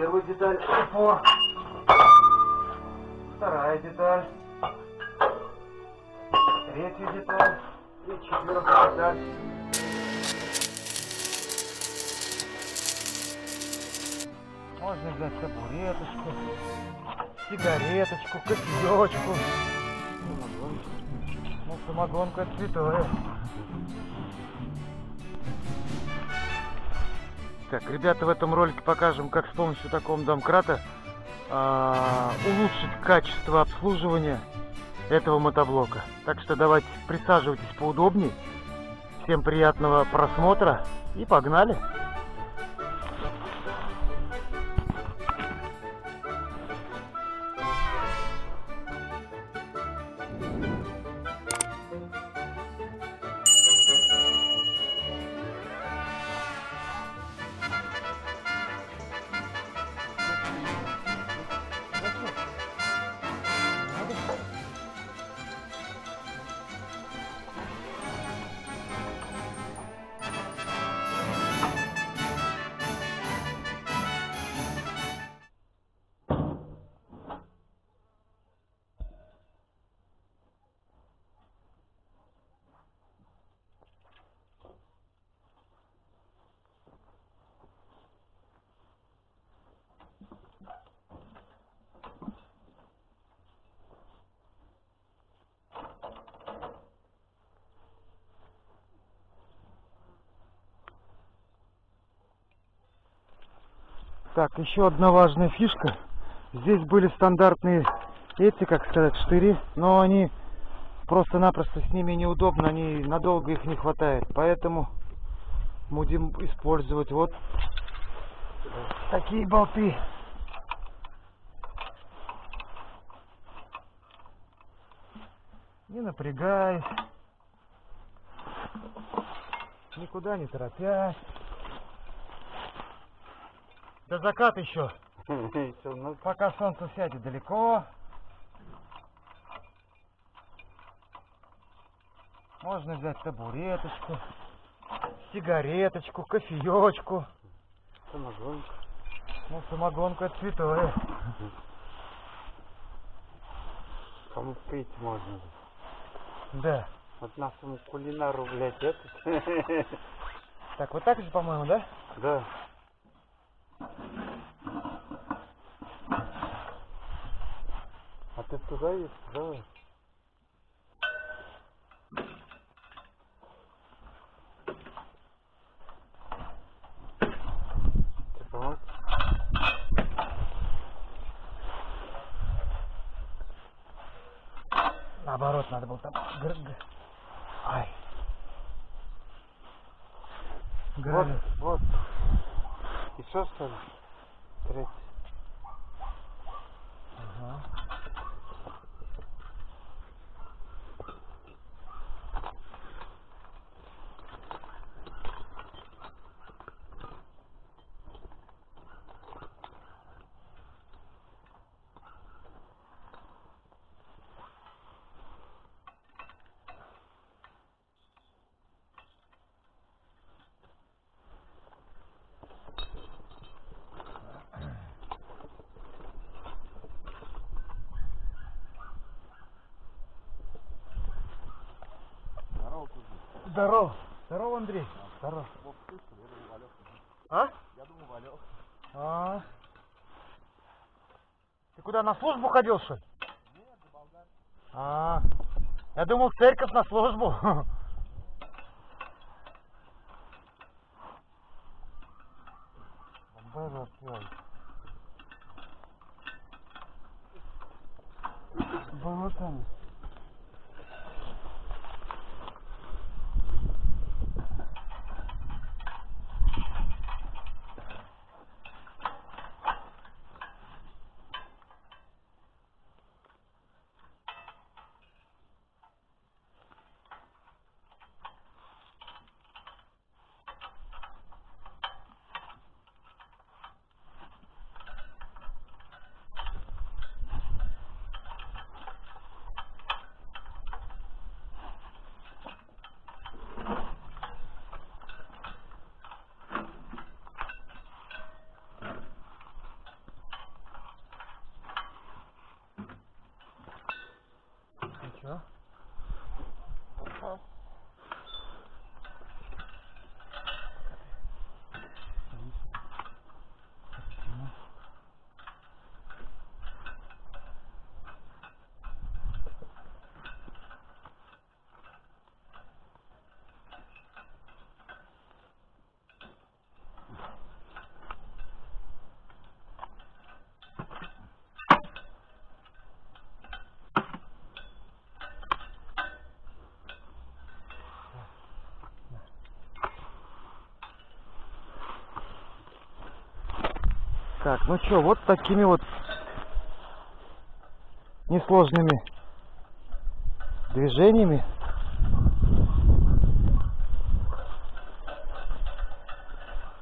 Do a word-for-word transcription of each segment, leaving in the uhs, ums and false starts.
Первая деталь, упор. Вторая деталь. Третья деталь. И четвертая деталь. Можно взять табуреточку, сигареточку, кофеечку. Ну, самогонку это святое. Так, ребята, в этом ролике покажем, как с помощью такого домкрата э, улучшить качество обслуживания этого мотоблока. Так что давайте присаживайтесь поудобнее. Всем приятного просмотра и погнали! Так, еще одна важная фишка. Здесь были стандартные эти, как сказать, штыри, но они просто-напросто с ними неудобно, они надолго их не хватает. Поэтому будем использовать вот такие болты. Не напрягаясь, никуда не торопясь. Да закат еще. Пока солнце сядет далеко. Можно взять табуреточку, сигареточку, кофеечку. Самогонку. Ну, самогонку это святое. Кому пить можно. Да. Вот нашему кулинару, блядь, этот. Так, вот так же, по-моему, да? Да. А ты туда едешь? Давай. Ты помог? Наоборот, надо было там. Ай. Вот, вот. Еще что ли? Треть. Ага. Здорово. Здорово, Андрей. Здорово. А? Я думаю, Валек. А? Ты куда, на службу ходил, что ли? Нет, за Болгарию. А, я думал, в церковь на службу. Было там. Чё? Так, ну что, вот такими вот несложными движениями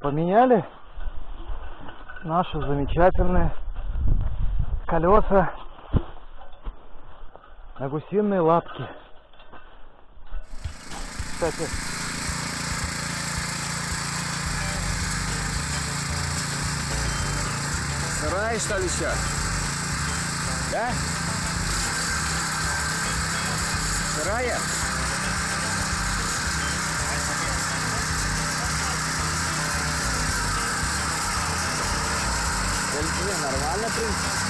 поменяли наши замечательные колеса на гусиные лапки. Кстати, рай, что ли, все? Да? Сырая? Нормально, в принципе.